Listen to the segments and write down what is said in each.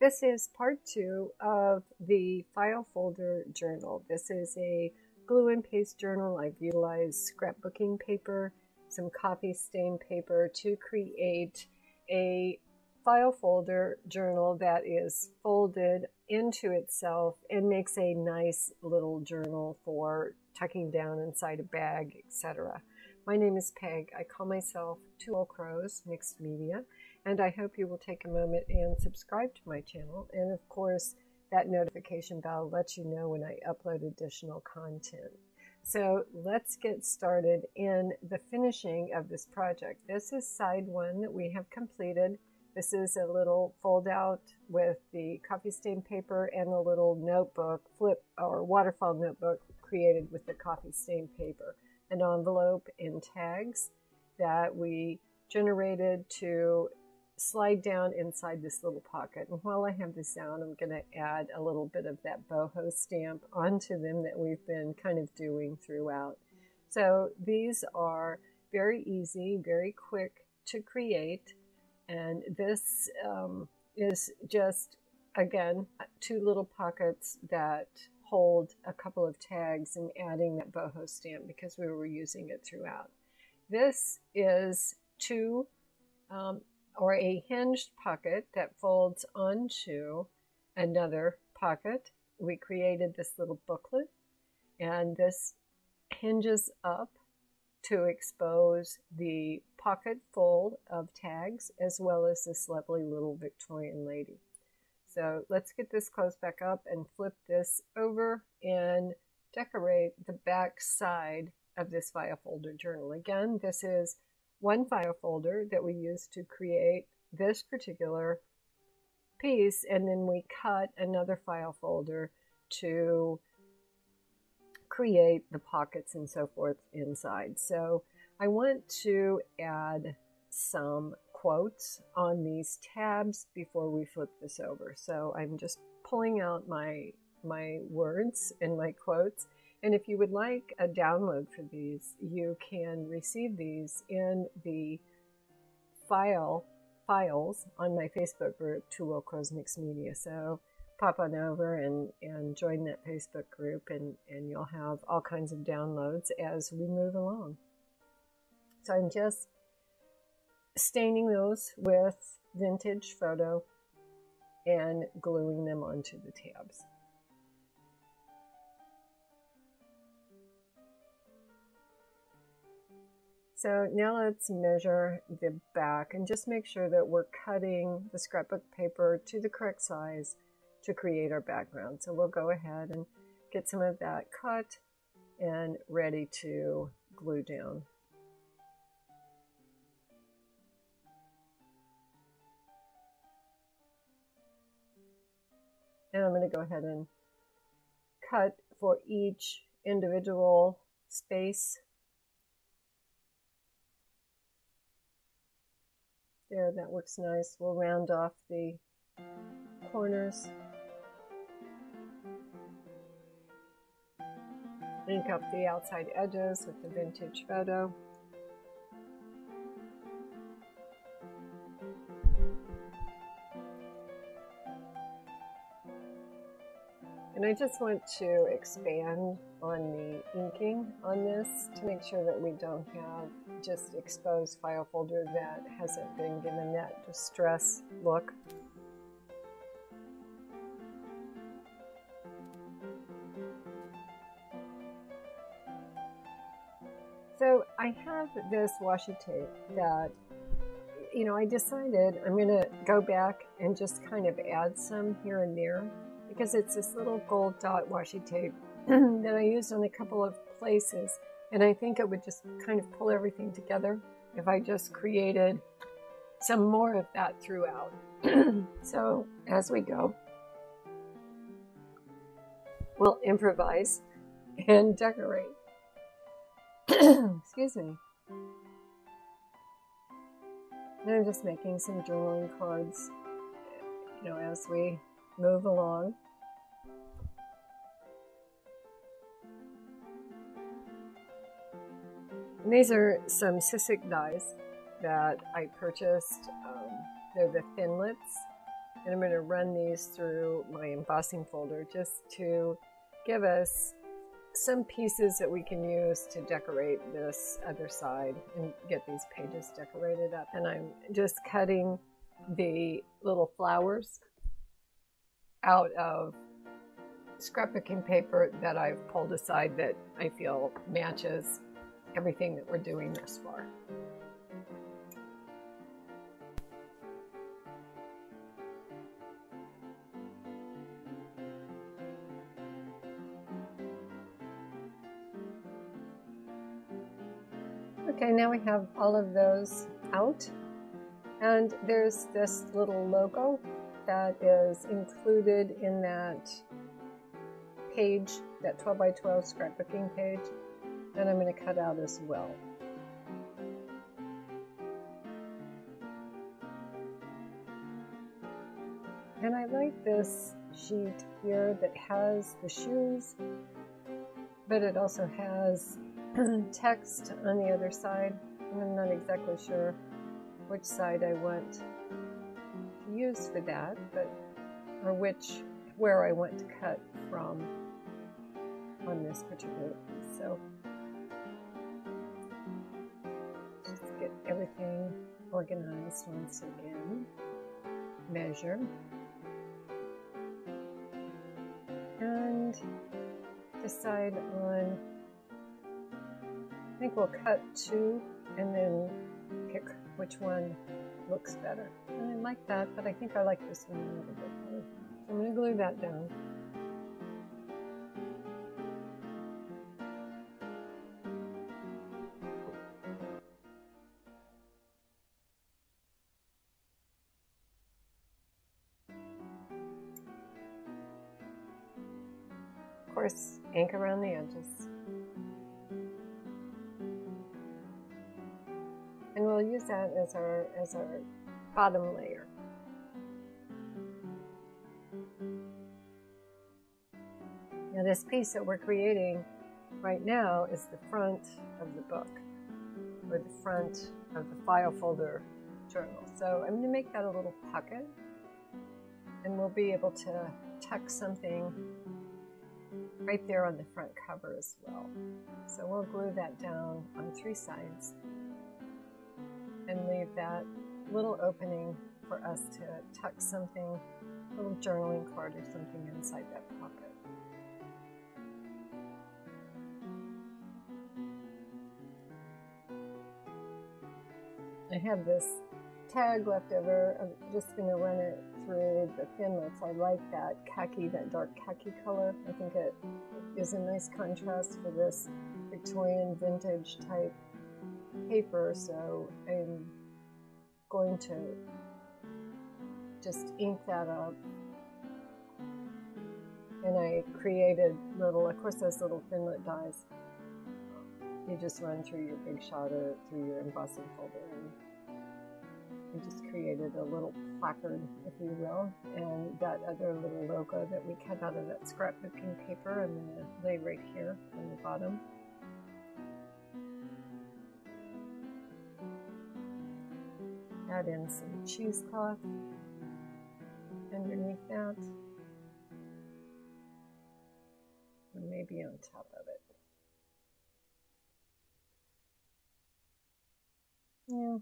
This is part 2 of the file folder journal. This is a glue and paste journal. I've utilized scrapbooking paper, some coffee stain paper to create a file folder journal that is folded into itself and makes a nice little journal for tucking down inside a bag, etc. My name is Peg. I call myself Two Old Crows Mixed Media, and I hope you will take a moment and subscribe to my channel. And of course, that notification bell lets you know when I upload additional content. So let's get started in the finishing of this project. This is side 1 that we have completed. This is a little fold out with the coffee stain paper and a little notebook flip or waterfall notebook created with the coffee stain paper, an envelope and tags that we generated to slide down inside this little pocket. And while I have this down, I'm going to add a little bit of that boho stamp onto them that we've been kind of doing throughout. So these are very easy, very quick to create. And this is just, again, 2 little pockets that hold a couple of tags and adding that boho stamp because we were using it throughout. This is a hinged pocket that folds onto another pocket. We created this little booklet, and this hinges up to expose the pocket full of tags as well as this lovely little Victorian lady. So let's get this closed back up and flip this over and decorate the back side of this file folder journal. Again, this is one file folder that we used to create this particular piece, and then we cut another file folder to create the pockets and so forth inside. So I want to add some quotes on these tabs before we flip this over. So I'm just pulling out my words and my quotes. And if you would like a download for these, you can receive these in the files on my Facebook group, Two Old Crows Mixed Media. So pop on over and join that Facebook group, and you'll have all kinds of downloads as we move along. So I'm just staining those with vintage photo and gluing them onto the tabs. So now let's measure the back and just make sure that we're cutting the scrapbook paper to the correct size to create our background. So we'll go ahead and get some of that cut and ready to glue down. And I'm going to go ahead and cut for each individual space. There, that works nice. We'll round off the corners. Ink up the outside edges with the vintage photo. And I just want to expand on the inking on this to make sure that we don't have just exposed file folder that hasn't been given that distress look. So I have this washi tape that, you know, I decided I'm going to go back and just kind of add some here and there, because it's this little gold dot washi tape that I used on a couple of places, and I think it would just kind of pull everything together if I just created some more of that throughout. So as we go, we'll improvise and decorate. Excuse me. And I'm just making some journaling cards, you know, as we move along. And these are some Sissig dies that I purchased. They're the Thinlets And I'm going to run these through my embossing folder just to give us some pieces that we can use to decorate this other side and get these pages decorated up. And I'm just cutting the little flowers out of scrapbooking paper that I've pulled aside that I feel matches everything that we're doing thus far. Okay, now we have all of those out, and there's this little logo that is included in that page, that 12 by 12 scrapbooking page, that I'm going to cut out as well. And I like this sheet here that has the shoes, but it also has text on the other side, and I'm not exactly sure which side I want to use for that, but or where I want to cut from on this particular piece. So just get everything organized once again. Measure and decide on. I think we'll cut two and then pick which one looks better. And I like that, but I think I like this one a little bit more. So I'm going to glue that down. Of course, ink around the edges. And we'll use that as our bottom layer. Now this piece that we're creating right now is the front of the book, or the front of the file folder journal. So I'm going to make that a little pocket, and we'll be able to tuck something right there on the front cover as well. So we'll glue that down on three sides and leave that little opening for us to tuck something, a little journaling card or something, inside that pocket. I have this tag left over. I'm just going to run it through the thinlets. I like that khaki, that dark khaki color. I think it is a nice contrast for this Victorian vintage type paper, so I'm going to just ink that up. And I created little, of course those little thinlet dies, you just run through your Big Shot or through your embossing folder, and I just created a little placard, if you will, and that other little logo that we cut out of that scrapbooking paper I'm going to lay right here on the bottom. Add in some cheesecloth underneath that, or maybe on top of it. Yeah,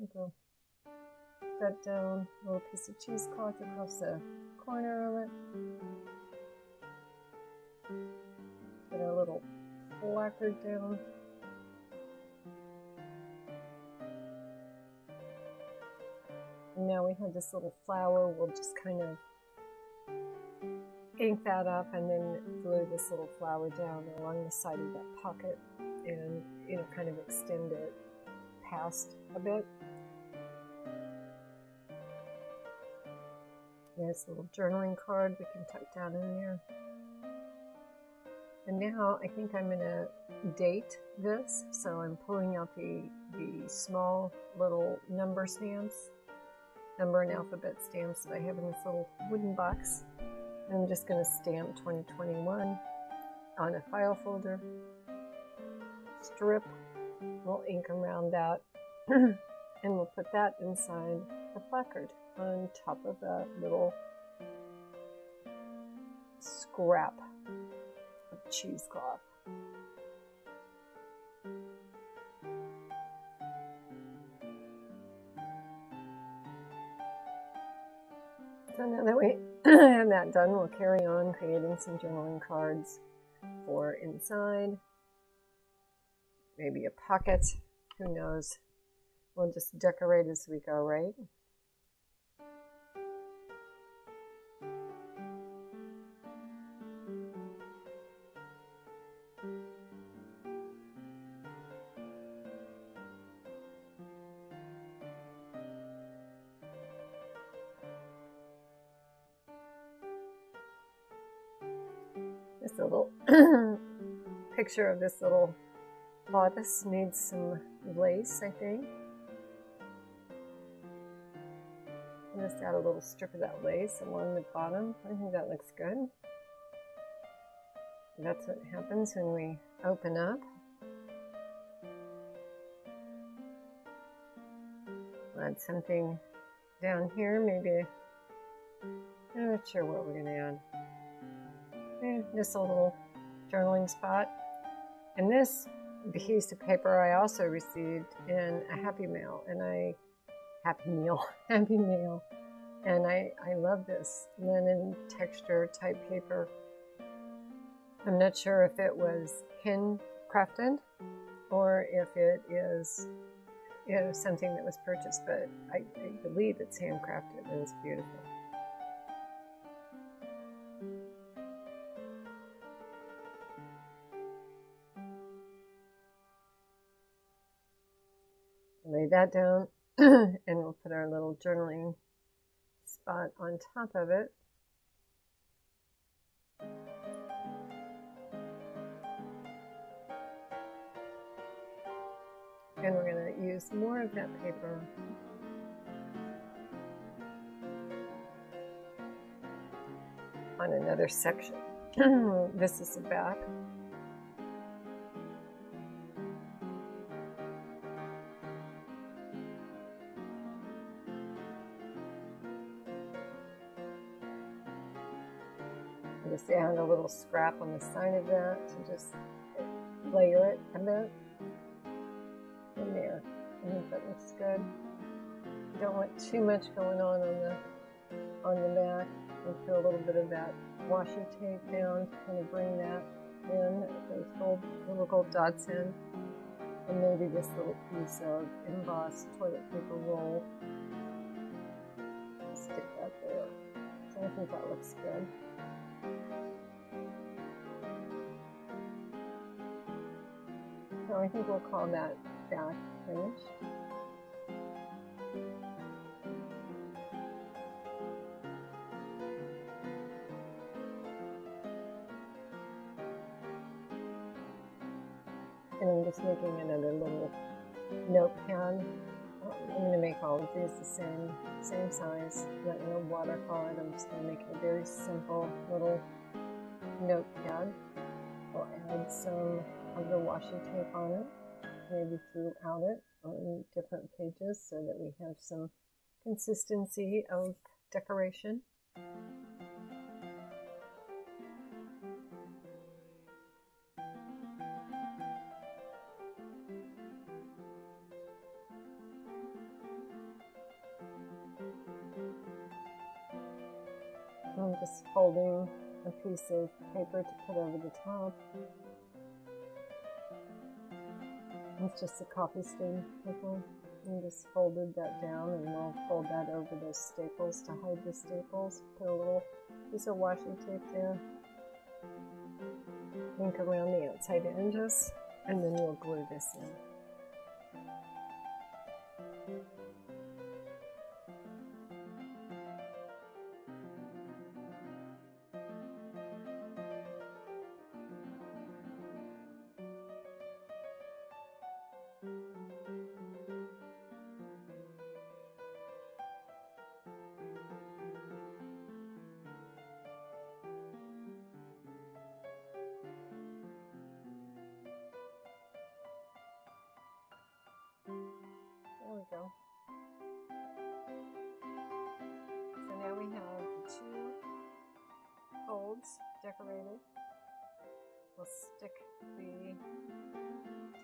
I'll go that down, a little piece of cheesecloth across the corner of it. Get a little placard down. Now we have this little flower, we'll just kind of ink that up and then glue this little flower down along the side of that pocket, and you know, kind of extend it past a bit. There's a little journaling card we can tuck down in there. And now I think I'm going to date this, so I'm pulling out the small little number stamps. Number and alphabet stamps that I have in this little wooden box. And I'm just going to stamp 2021 on a file folder. Strip, we'll ink around that, and we'll put that inside a placard on top of a little scrap of cheesecloth. So now that we have that done, we'll carry on creating some journaling cards for inside. Maybe a pocket, who knows. We'll just decorate as we go, right? This little picture of this little bodice needs some lace, I think. I'll just add a little strip of that lace along the bottom. I think that looks good. That's what happens when we open up. I'll add something down here, maybe. I'm not sure what we're going to add. Just a little journaling spot. And this piece of paper I also received in a happy meal, and I love this linen texture type paper. I'm not sure if it was handcrafted or if it is, you know, something that was purchased, but I believe it's handcrafted, and it's beautiful. Lay that down, and we'll put our little journaling spot on top of it. And we're going to use more of that paper. On another section. This is the back. Just add a little scrap on the side of that to just layer it a bit in there. I think that looks good. Don't want too much going on the back. We'll put a little bit of that washi tape down to kind of bring that in, those little gold dots in, and maybe this little piece of embossed toilet paper roll. Stick that there. So I think that looks good. So I think we'll call that back finish. And I'm just making another little notepad. I'm going to make all of these the same size, not in a watercolor. I'm just going to make a very simple little notepad. We'll add some of the washi tape on it, maybe throughout it on different pages so that we have some consistency of decoration. I'm just folding a piece of paper to put over the top. It's just a coffee stain paper. And just folded that down, and we'll fold that over those staples to hide the staples. Put a little piece of washi tape there. Ink around the outside edges, and then we'll glue this in. There we go. decorated. We'll stick the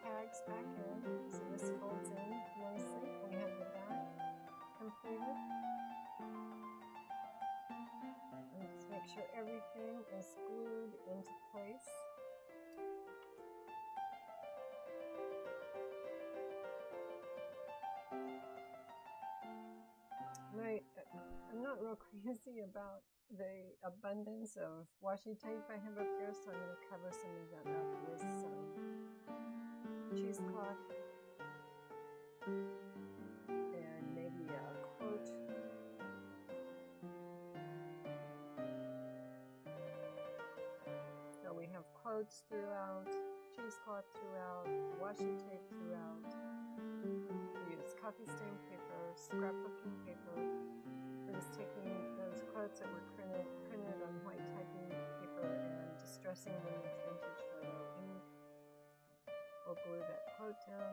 tags back in, so this folds in nicely. We have the back completed. And just make sure everything is glued into place. I'm not real crazy about the abundance of washi tape I have up here, so I'm going to cover some of that up with some cheesecloth and maybe a quote. So we have quotes throughout, cheesecloth throughout, washi tape throughout. We use coffee stain paper, scrapbooking paper. Just taking those quotes that were printed on white typing paper and distressing them with vintage photo ink. We'll glue that quote down.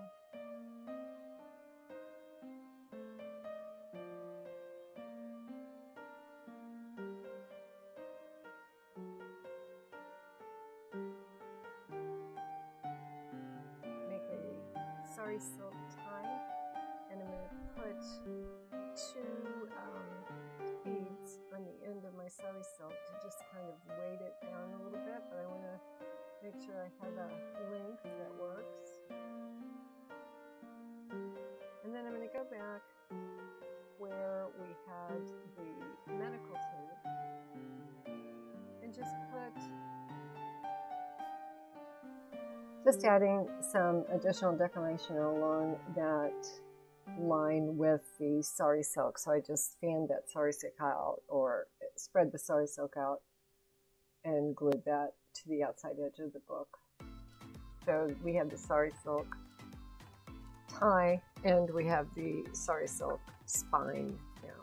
Make a Sari Silk tie, and I'm going to put two beads on the end of my Sari Silk to just kind of weight it down a little bit, but I want to make sure I have a length that works. And then I'm going to go back where we had the medical tape and just put, just adding some additional decoration along that line with the Sari Silk. So I just fanned that Sari Silk out, or spread the Sari Silk out, and glued that to the outside edge of the book. So we have the Sari Silk tie and we have the Sari Silk spine now.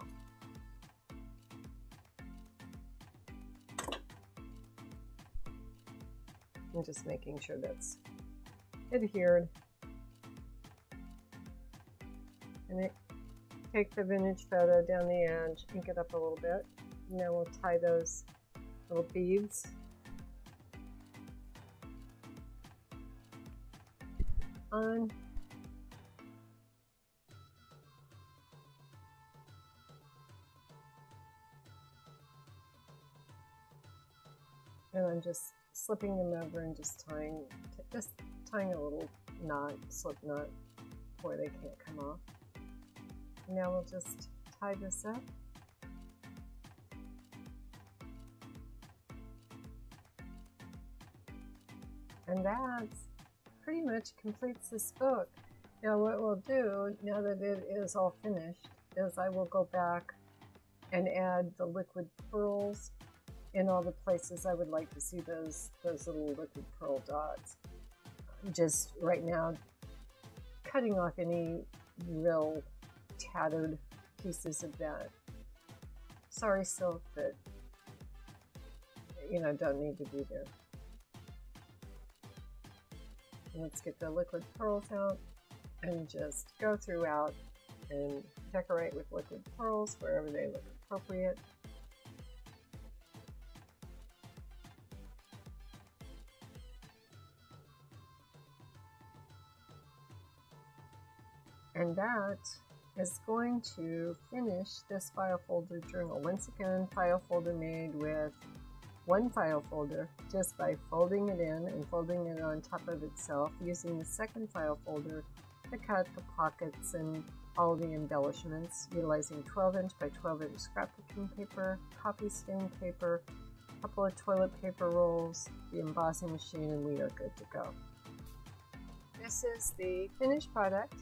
I'm just making sure that's adhered. And take the vintage photo down the edge, ink it up a little bit. Now we'll tie those little beads. On. And I'm just slipping them over and just tying a little knot, slip knot, before they can't come off. Now we'll just tie this up. And that pretty much completes this book. Now what we'll do, now that it is all finished, is I will go back and add the liquid pearls in all the places I would like to see those little liquid pearl dots. Just right now, cutting off any real tattered pieces of that Sari Silk that, you know, don't need to be there. And let's get the liquid pearls out and just go throughout and decorate with liquid pearls wherever they look appropriate. And that is going to finish this file folder journal. Once again, file folder made with one file folder just by folding it in and folding it on top of itself, using the second file folder to cut the pockets and all the embellishments, utilizing 12-inch by 12-inch scrapbooking paper, copy stain paper, a couple of toilet paper rolls, the embossing machine, and we are good to go. This is the finished product.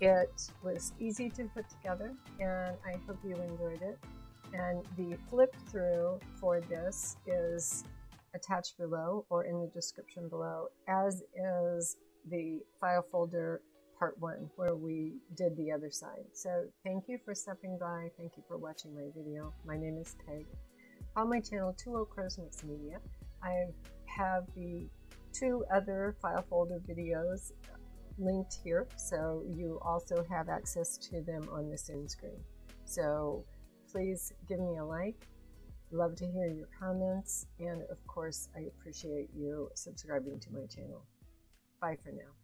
It was easy to put together, and I hope you enjoyed it. And the flip through for this is attached below, or in the description below, as is the file folder part one, where we did the other side. So thank you for stopping by. Thank you for watching my video. My name is Peg. On my channel, Two Old Crows Mixed Media, I have the two other file folder videos linked here, so you also have access to them on this end screen. So please give me a like, love to hear your comments, and of course I appreciate you subscribing to my channel. Bye for now.